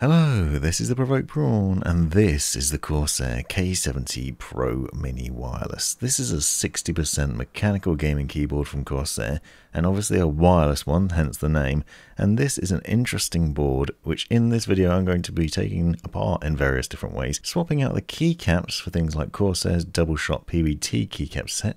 Hello, this is the Provoked Prawn, and this is the Corsair K70 Pro Mini Wireless. This is a 60% mechanical gaming keyboard from Corsair, and obviously a wireless one, hence the name, and this is an interesting board, which in this video I'm going to be taking apart in various different ways, swapping out the keycaps for things like Corsair's double shot PBT keycap set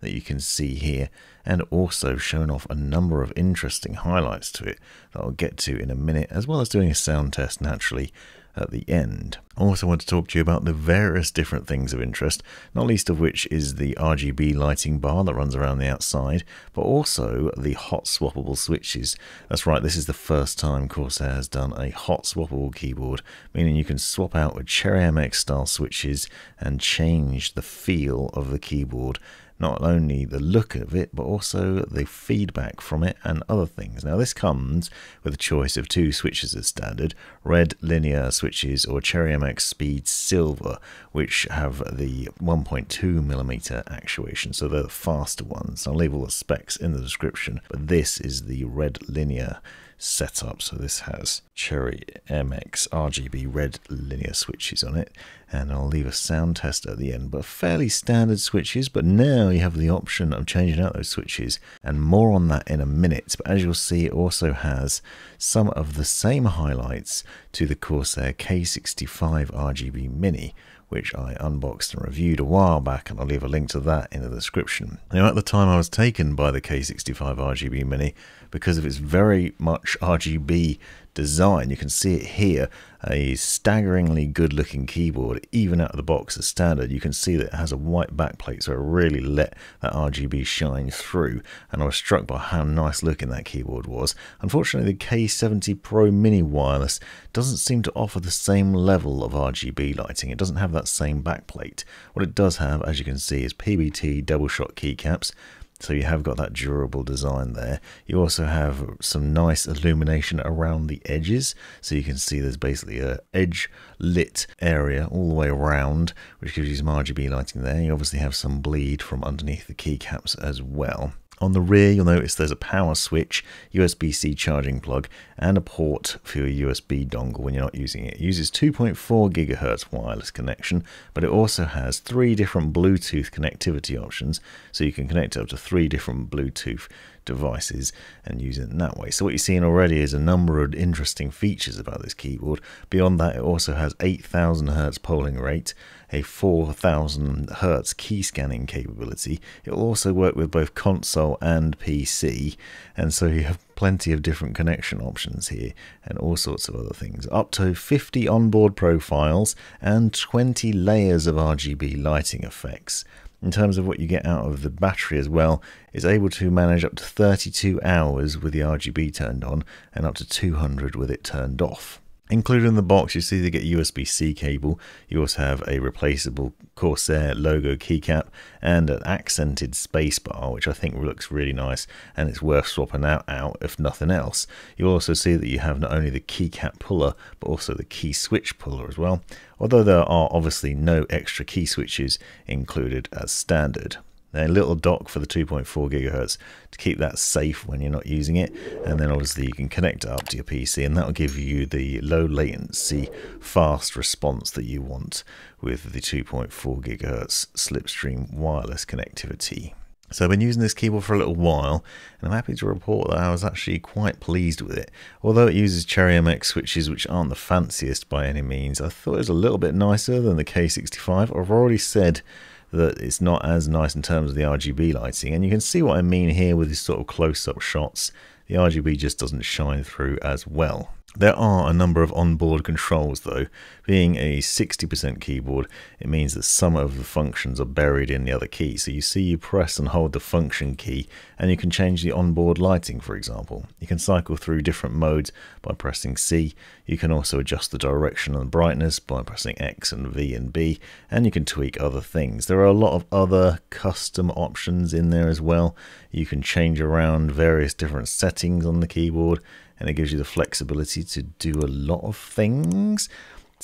that you can see here, and also shown off a number of interesting highlights to it that I'll get to in a minute, as well as doing a sound test naturally at the end. I also want to talk to you about the various different things of interest, not least of which is the RGB lighting bar that runs around the outside, but also the hot swappable switches. That's right, this is the first time Corsair has done a hot swappable keyboard, meaning you can swap out with Cherry MX style switches and change the feel of the keyboard. Not only the look of it, but also the feedback from it and other things. Now, this comes with a choice of two switches as standard, red linear switches or Cherry MX Speed Silver, which have the 1.2mm actuation, so they're the faster ones. I'll leave all the specs in the description, but this is the red linear setup, so this has Cherry MX RGB red linear switches on it, and I'll leave a sound test at the end, but fairly standard switches. But now you have the option of changing out those switches, and more on that in a minute. But as you'll see, it also has some of the same highlights to the Corsair K65 RGB Mini, which I unboxed and reviewed a while back, and I'll leave a link to that in the description. Now, at the time I was taken by the K65 RGB Mini because of its very much RGB design. You can see it here, a staggeringly good looking keyboard, even out of the box as standard. You can see that it has a white backplate, so it really let that RGB shine through, and I was struck by how nice looking that keyboard was. Unfortunately, the K70 Pro Mini Wireless doesn't seem to offer the same level of RGB lighting. It doesn't have that same backplate. What it does have, as you can see, is PBT double shot keycaps, so you have got that durable design there. You also have some nice illumination around the edges, so you can see there's basically an edge lit area all the way around, which gives you some RGB lighting there. You obviously have some bleed from underneath the keycaps as well. On the rear, you'll notice there's a power switch, USB-C charging plug, and a port for your USB dongle when you're not using it. It uses 2.4 gigahertz wireless connection, but it also has three different Bluetooth connectivity options, so you can connect up to three different Bluetooth devices and use it in that way. So what you're seeing already is a number of interesting features about this keyboard. Beyond that, it also has 8,000 Hz polling rate, a 4,000 Hz key scanning capability. It'll also work with both console and PC, and so you have plenty of different connection options here and all sorts of other things. Up to 50 onboard profiles and 20 layers of RGB lighting effects. In terms of what you get out of the battery as well, it's able to manage up to 32 hours with the RGB turned on and up to 200 with it turned off. Included in the box, you see they get USB-C cable. You also have a replaceable Corsair logo keycap and an accented spacebar, which I think looks really nice, and it's worth swapping out if nothing else. You'll also see that you have not only the keycap puller, but also the key switch puller as well, although there are obviously no extra key switches included as standard. A little dock for the 2.4 gigahertz to keep that safe when you're not using it, and then obviously you can connect it up to your PC, and that'll give you the low latency fast response that you want with the 2.4 gigahertz Slipstream wireless connectivity. So I've been using this keyboard for a little while, and I'm happy to report that I was actually quite pleased with it. Although it uses Cherry MX switches, which aren't the fanciest by any means, I thought it was a little bit nicer than the K65. I've already said that it's not as nice in terms of the RGB lighting, and you can see what I mean here with these sort of close-up shots. The RGB just doesn't shine through as well. There are a number of onboard controls though. Being a 60% keyboard, it means that some of the functions are buried in the other keys. So you see you press and hold the function key, and you can change the onboard lighting, for example. You can cycle through different modes by pressing C. You can also adjust the direction and brightness by pressing X and V and B, and you can tweak other things. There are a lot of other custom options in there as well. You can change around various different settings on the keyboard, and it gives you the flexibility to do a lot of things.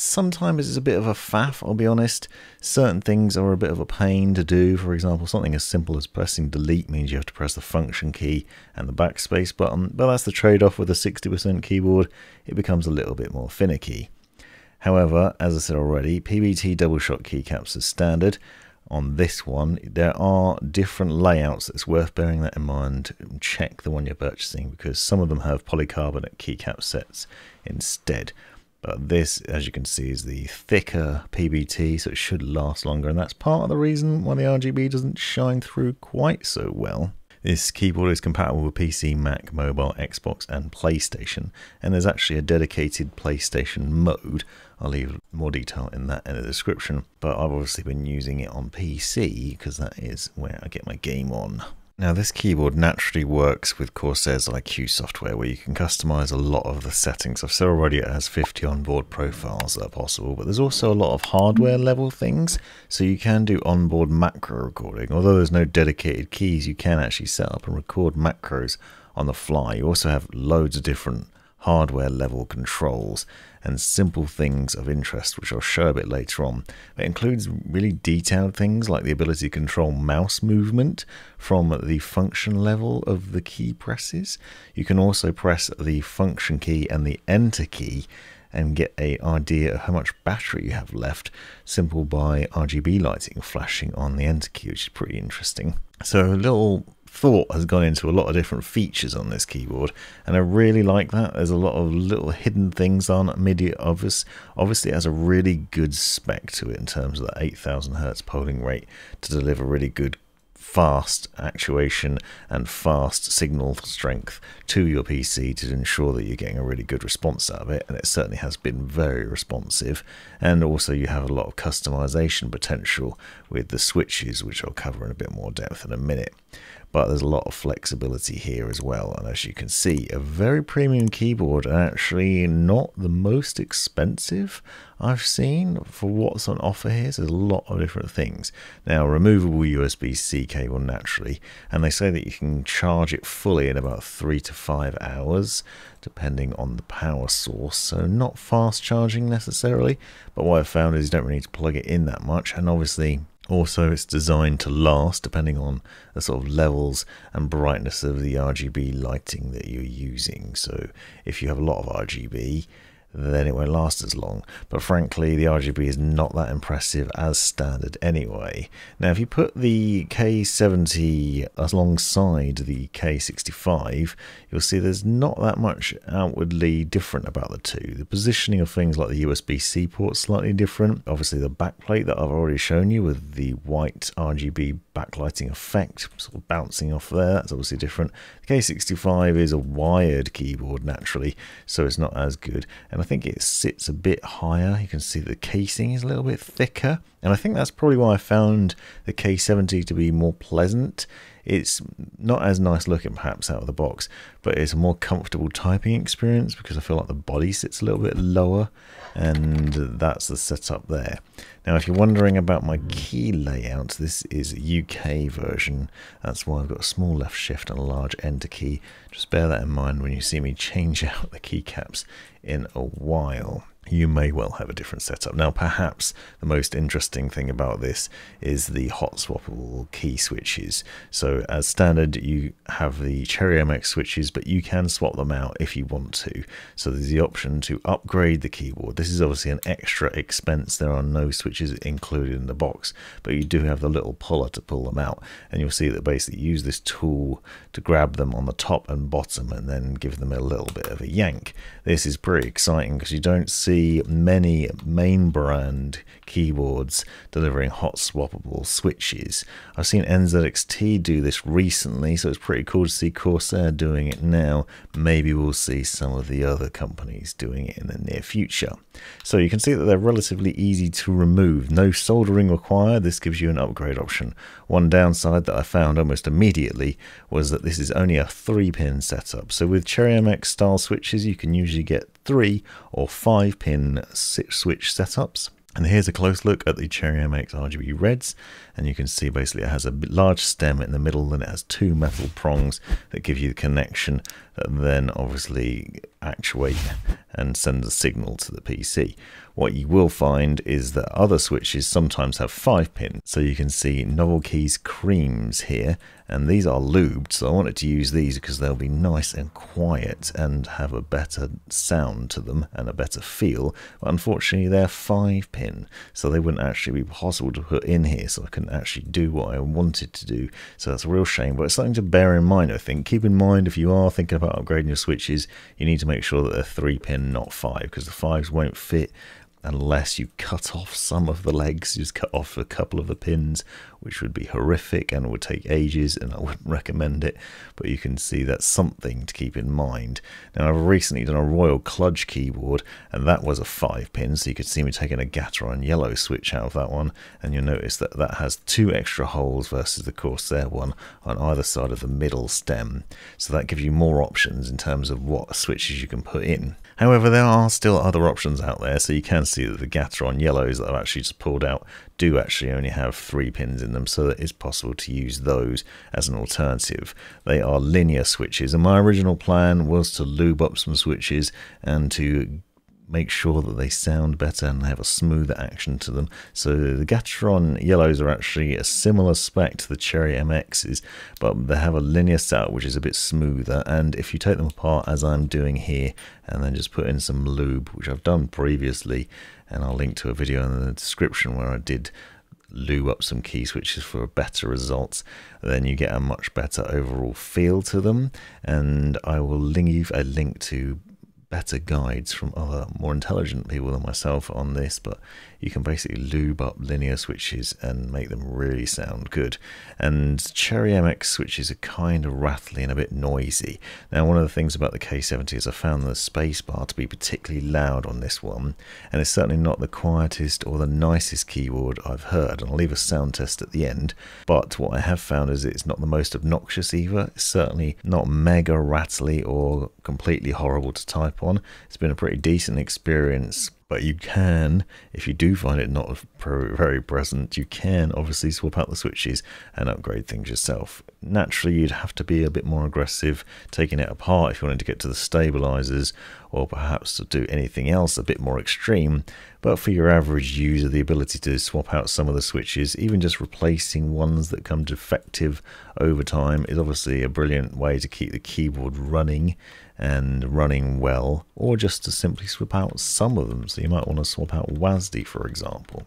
sometimes it's a bit of a faff, I'll be honest. Certain things are a bit of a pain to do. For example, something as simple as pressing delete means you have to press the function key and the backspace button, but that's the trade-off with a 60% keyboard. It becomes a little bit more finicky. However, as I said already, PBT double-shot keycaps is standard. On this one, there are different layouts. It's worth bearing that in mind. Check the one you're purchasing because some of them have polycarbonate keycap sets instead. But this, as you can see, is the thicker PBT, so it should last longer, and that's part of the reason why the RGB doesn't shine through quite so well. This keyboard is compatible with PC, Mac, mobile, Xbox and PlayStation, and there's actually a dedicated PlayStation mode. I'll leave more detail in that in the description, but I've obviously been using it on PC because that is where I get my game on. Now this keyboard naturally works with Corsair's iCUE software where you can customize a lot of the settings. I've said already it has 50 onboard profiles that are possible, but there's also a lot of hardware level things. So you can do onboard macro recording. Although there's no dedicated keys, you can actually set up and record macros on the fly. You also have loads of different hardware level controls and simple things of interest, which I'll show a bit later on. It includes really detailed things like the ability to control mouse movement from the function level of the key presses. You can also press the function key and the enter key and get an idea of how much battery you have left, simple by RGB lighting flashing on the enter key, which is pretty interesting. So a little thought has gone into a lot of different features on this keyboard, and I really like that. There's a lot of little hidden things on MIDI. Obviously it has a really good spec to it in terms of the 8,000 Hz polling rate to deliver really good fast actuation and fast signal strength to your PC to ensure that you're getting a really good response out of it, and it certainly has been very responsive. And also you have a lot of customization potential with the switches, which I'll cover in a bit more depth in a minute. But there's a lot of flexibility here as well, and as you can see, a very premium keyboard and actually not the most expensive I've seen for what's on offer here. So there's a lot of different things. Now, removable USB-C cable naturally, and they say that you can charge it fully in about 3 to 5 hours depending on the power source, so not fast charging necessarily, but what I've found is you don't really need to plug it in that much. And obviously also it's designed to last depending on the sort of levels and brightness of the RGB lighting that you're using. So if you have a lot of RGB, then it won't last as long. But frankly, the RGB is not that impressive as standard anyway. Now, if you put the K70 alongside the K65, you'll see there's not that much outwardly different about the two. The positioning of things like the USB-C port is slightly different. Obviously, the backplate that I've already shown you with the white RGB backlighting effect sort of bouncing off there, that's obviously different. The K65 is a wired keyboard naturally, so it's not as good. And I think it sits a bit higher. You can see the casing is a little bit thicker, and I think that's probably why I found the K70 to be more pleasant. It's not as nice looking perhaps out of the box, but it's a more comfortable typing experience because I feel like the body sits a little bit lower, and that's the setup there. Now, if you're wondering about my key layout, this is UK version. That's why I've got a small left shift and a large enter key. Just bear that in mind when you see me change out the keycaps in a while. You may well have a different setup. Now, perhaps the most interesting thing about this is the hot swappable key switches. So as standard, you have the Cherry MX switches, but you can swap them out if you want to. So there's the option to upgrade the keyboard. This is obviously an extra expense. There are no switches included in the box, but you do have the little puller to pull them out. And you'll see that basically use this tool to grab them on the top and bottom and then give them a little bit of a yank. This is pretty exciting because you don't see many main brand keyboards delivering hot swappable switches. I've seen NZXT do this recently, so it's pretty cool to see Corsair doing it now. Maybe we'll see some of the other companies doing it in the near future. So you can see that they're relatively easy to remove. No soldering required. This gives you an upgrade option. One downside that I found almost immediately was that this is only a 3-pin setup. So with Cherry MX style switches, you can usually get 3 or 5-pin switch setups. And here's a close look at the Cherry MX RGB Reds, and you can see basically it has a large stem in the middle, and it has two metal prongs that give you the connection that then obviously actuate and send a signal to the PC. What you will find is that other switches sometimes have 5 pins, so you can see NovelKeys Creams here, and these are lubed, so I wanted to use these because they'll be nice and quiet and have a better sound to them and a better feel, but unfortunately they're 5-pin, so they wouldn't actually be possible to put in here, so I couldn't actually do what I wanted to do, so that's a real shame, but it's something to bear in mind, I think. Keep in mind, if you are thinking about upgrading your switches, you need to make sure that they're 3-pin, not 5, because the 5s won't fit unless you cut off some of the legs. You just cut off a couple of the pins, which would be horrific and would take ages, and I wouldn't recommend it, but you can see that's something to keep in mind. Now, I've recently done a Royal Kludge keyboard, and that was a 5-pin, so you could see me taking a Gateron Yellow switch out of that one, and you'll notice that that has 2 extra holes versus the Corsair one on either side of the middle stem, so that gives you more options in terms of what switches you can put in. However, there are still other options out there, so you can see that the Gateron Yellows that I've actually just pulled out do actually only have 3 pins in them, so that it's possible to use those as an alternative. They are linear switches, and my original plan was to lube up some switches and to make sure that they sound better and have a smoother action to them. So the Gateron Yellows are actually a similar spec to the Cherry MXs, but they have a linear setup which is a bit smoother, and if you take them apart as I'm doing here and then just put in some lube, which I've done previously, and I'll link to a video in the description where I did lube up some key switches for a better result, then you get a much better overall feel to them, and I will leave a link to better guides from other more intelligent people than myself on this, but you can basically lube up linear switches and make them really sound good. And Cherry MX switches are kind of rattly and a bit noisy. Now, one of the things about the K70 is I found the spacebar to be particularly loud on this one, and it's certainly not the quietest or the nicest keyboard I've heard, and I'll leave a sound test at the end, but what I have found is it's not the most obnoxious either. It's certainly not mega rattly or completely horrible to type on. It's been a pretty decent experience, but you can, if you do find it not very present, you can obviously swap out the switches and upgrade things yourself. Naturally, you'd have to be a bit more aggressive taking it apart if you wanted to get to the stabilizers, or perhaps to do anything else a bit more extreme, but for your average user, the ability to swap out some of the switches, even just replacing ones that come defective over time, is obviously a brilliant way to keep the keyboard running and running well, or just to simply swap out some of them. So you might want to swap out WASD, for example.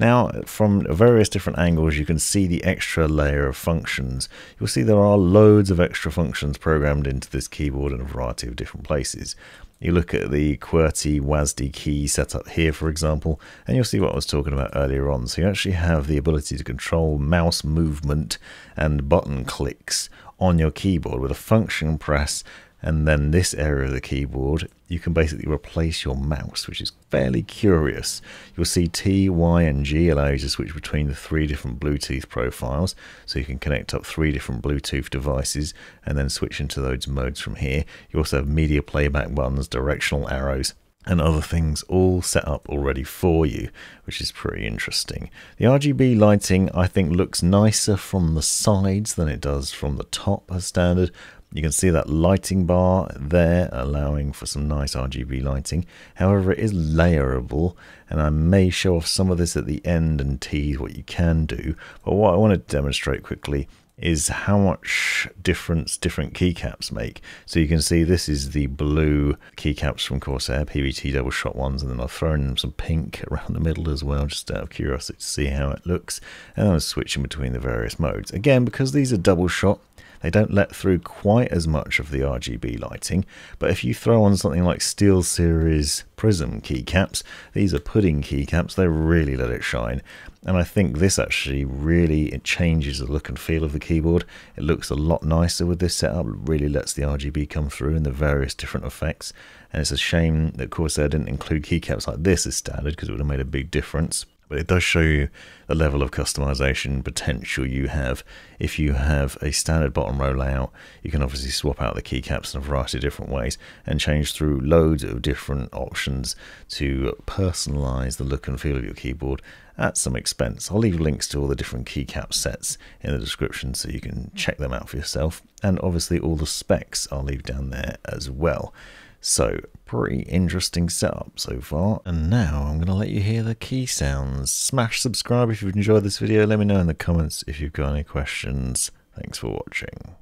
Now, from various different angles, you can see the extra layer of functions. You'll see there are loads of extra functions programmed into this keyboard in a variety of different places. You look at the QWERTY WASD key setup here, for example, and you'll see what I was talking about earlier on. So you actually have the ability to control mouse movement and button clicks on your keyboard with a function press, and then this area of the keyboard you can basically replace your mouse, which is fairly curious. You'll see T, Y and G allow you to switch between the 3 different Bluetooth profiles, so you can connect up 3 different Bluetooth devices and then switch into those modes from here. You also have media playback buttons, directional arrows and other things all set up already for you, which is pretty interesting. The RGB lighting, I think, looks nicer from the sides than it does from the top as standard. You can see that lighting bar there allowing for some nice RGB lighting. However, it is layerable, and I may show off some of this at the end and tease what you can do, but what I want to demonstrate quickly is how much difference different keycaps make. So you can see this is the blue keycaps from Corsair, PBT double shot ones, and then I've thrown some pink around the middle as well, just out of curiosity to see how it looks, and I'm switching between the various modes. Again, because these are double shot, they don't let through quite as much of the RGB lighting, but if you throw on something like SteelSeries Prism keycaps, these are pudding keycaps, they really let it shine. And I think this actually really, it changes the look and feel of the keyboard. It looks a lot nicer with this setup, it really lets the RGB come through in the various different effects. And it's a shame that Corsair didn't include keycaps like this as standard, because it would have made a big difference. But it does show you the level of customization potential you have. If you have a standard bottom row layout, you can obviously swap out the keycaps in a variety of different ways and change through loads of different options to personalize the look and feel of your keyboard at some expense. I'll leave links to all the different keycap sets in the description so you can check them out for yourself. And obviously all the specs I'll leave down there as well. So, pretty interesting setup so far. And now I'm going to let you hear the key sounds. Smash subscribe if you've enjoyed this video. Let me know in the comments if you've got any questions. Thanks for watching.